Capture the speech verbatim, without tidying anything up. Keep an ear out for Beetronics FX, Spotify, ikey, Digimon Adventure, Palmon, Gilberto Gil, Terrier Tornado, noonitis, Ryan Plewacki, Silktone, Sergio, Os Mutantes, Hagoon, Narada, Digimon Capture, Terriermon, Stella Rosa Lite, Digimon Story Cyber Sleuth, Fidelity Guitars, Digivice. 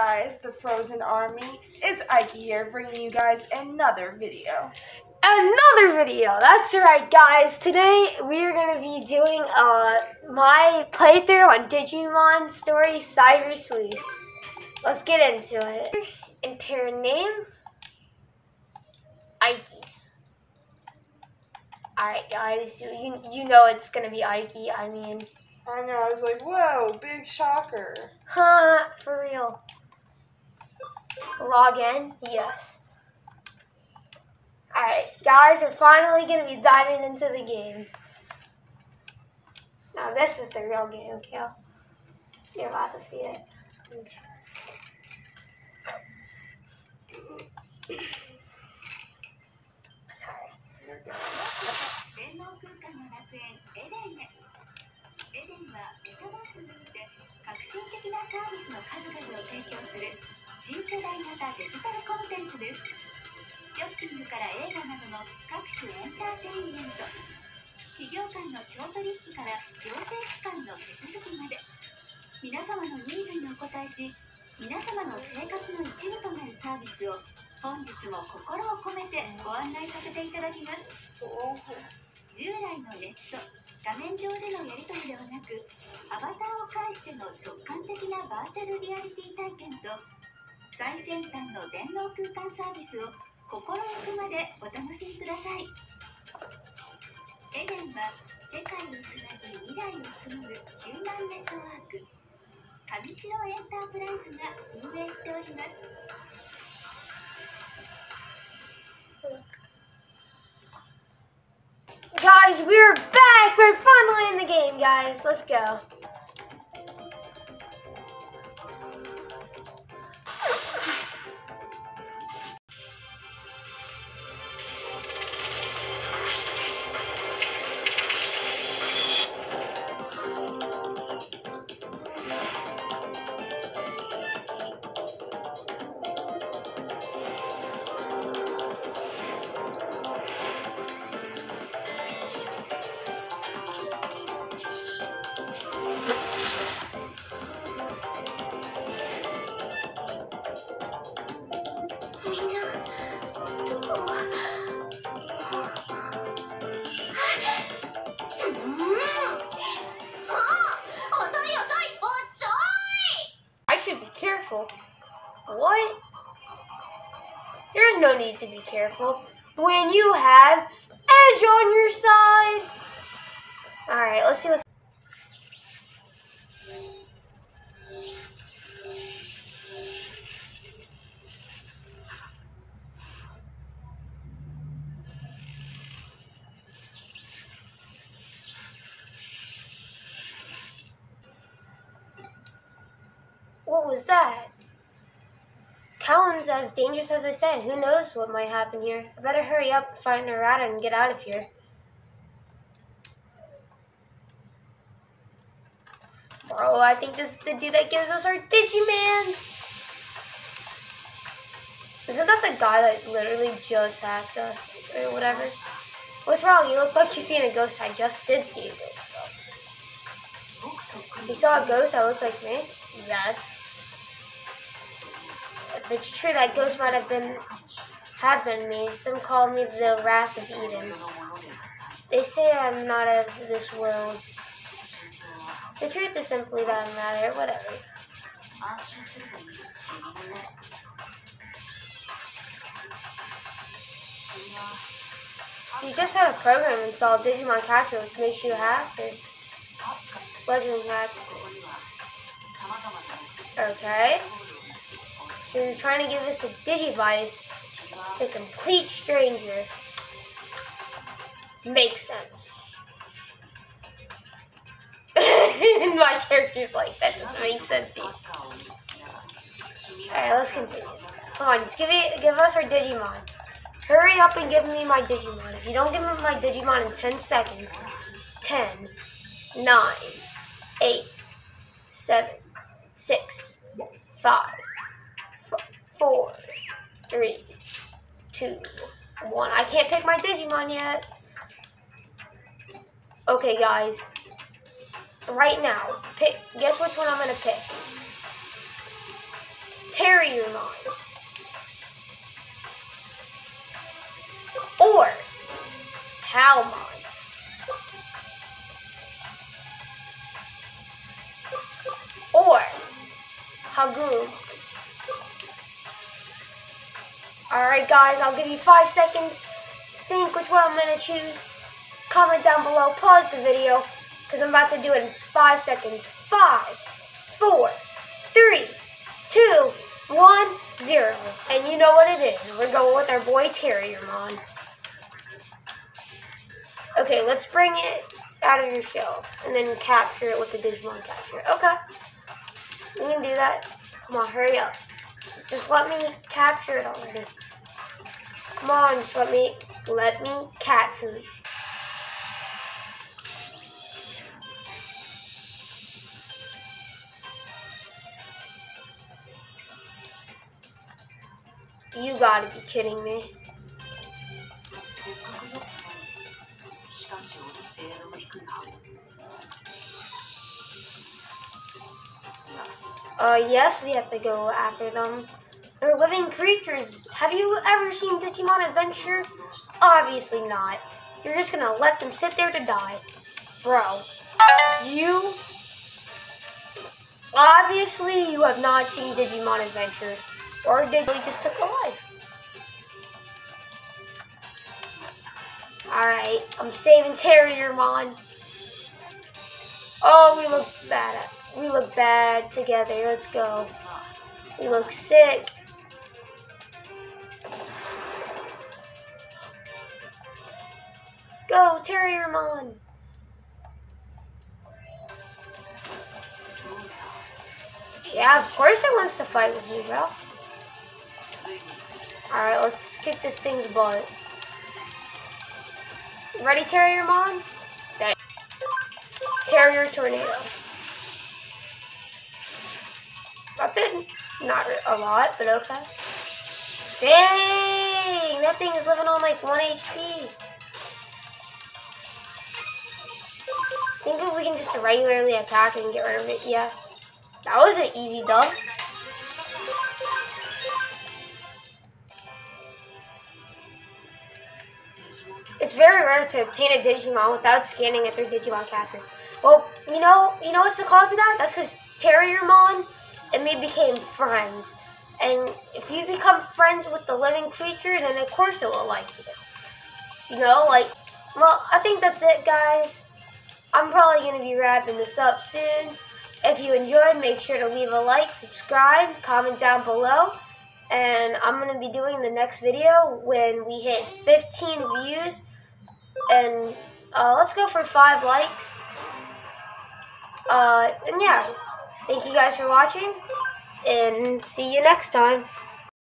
guys, the Frozen Army. It's Ikey here, bringing you guys another video. Another video! That's right, guys. Today, we're going to be doing uh, my playthrough on Digimon Story Cyber Sleuth. Let's get into it. Enter your name. Ikey. Alright, guys. You, you know it's going to be Ikey. I mean... I know, I was like, whoa, big shocker. Huh, for real. Log in? Yes. Alright, guys, we're finally going to be diving into the game. Now, this is the real game, Kale. You're about to see it. Okay. Sorry. Oh. 画面上でのやり取りではなく、アバターを介しての直感的なバーチャルリアリティ体験と最先端の電脳空間サービスを心ゆくまでお楽しみください。エデンは世界をつなぎ未来を紡ぐヒューマンネットワーク、上城エンタープライズが運営しております。うん Guys, we're back! We're finally in the game, guys. Let's go. What? There's no need to be careful when you have Edge on your side. All right, let's see what's. What was that? Talon's as dangerous as I said. Who knows what might happen here? I better hurry up, find Narada, and get out of here. Bro, I think this is the dude that gives us our Digimans. Isn't that the guy that literally just hacked us or whatever? What's wrong? You look like you've seen a ghost. I just did see a ghost. You saw a ghost that looked like me? Yes. If it's true that ghost might have been have been me, some call me the Wrath of Eden. They say I'm not of this world. The truth is simply that I'm not here, whatever. You just had a program installed, Digimon Capture, which makes you happy. Legend hack. Okay. So you're trying to give us a Digivice to a complete stranger. Makes sense. My character's like, that doesn't make sense to you. Alright, let's continue. Come on, just give me, give us our Digimon. Hurry up and give me my Digimon. If you don't give me my Digimon in ten seconds, ten, nine, eight, seven, six, five. Four, three, two, one. I can't pick my Digimon yet. Okay, guys. Right now, pick. Guess which one I'm gonna pick. Terriermon. Or Palmon. Or Hagoon. Alright guys, I'll give you five seconds. Think which one I'm going to choose. Comment down below, pause the video, because I'm about to do it in five seconds. Five, four, three, two, one, zero. And you know what it is. We're going with our boy Terriermon. Okay, let's bring it out of your shell and then capture it with the Digimon Capture. Okay. We can do that. Come on, hurry up. Just, just let me capture it already. Come on, just let me let me capture it. You gotta be kidding me. Uh, yes, we have to go after them. They're living creatures. Have you ever seen Digimon Adventure? Obviously not. You're just gonna let them sit there to die. Bro, you... Obviously, you have not seen Digimon Adventure. Or they just took a life. Alright, I'm saving Terriermon. Oh, we look bad. We look bad together. Let's go. We look sick. Go, Terriermon. Yeah, of course it wants to fight with me, bro. Alright, let's kick this thing's butt. Ready, Terriermon? Terrier Tornado. That's it. Not a lot, but okay. Dang! That thing is living on like one H P. I think if we can just regularly attack and get rid of it, yeah. That was an easy dub. It's very rare to obtain a Digimon without scanning it through Digimon Capture. Well, you know, you know what's the cause of that? That's because Terriermon and me became friends. And if you become friends with the living creature, then of course it will like you. You know, like, well, I think that's it, guys. I'm probably going to be wrapping this up soon. If you enjoyed, make sure to leave a like, subscribe, comment down below. And I'm going to be doing the next video when we hit fifteen views. And uh, let's go for five likes. Uh, and yeah, thank you guys for watching. And see you next time.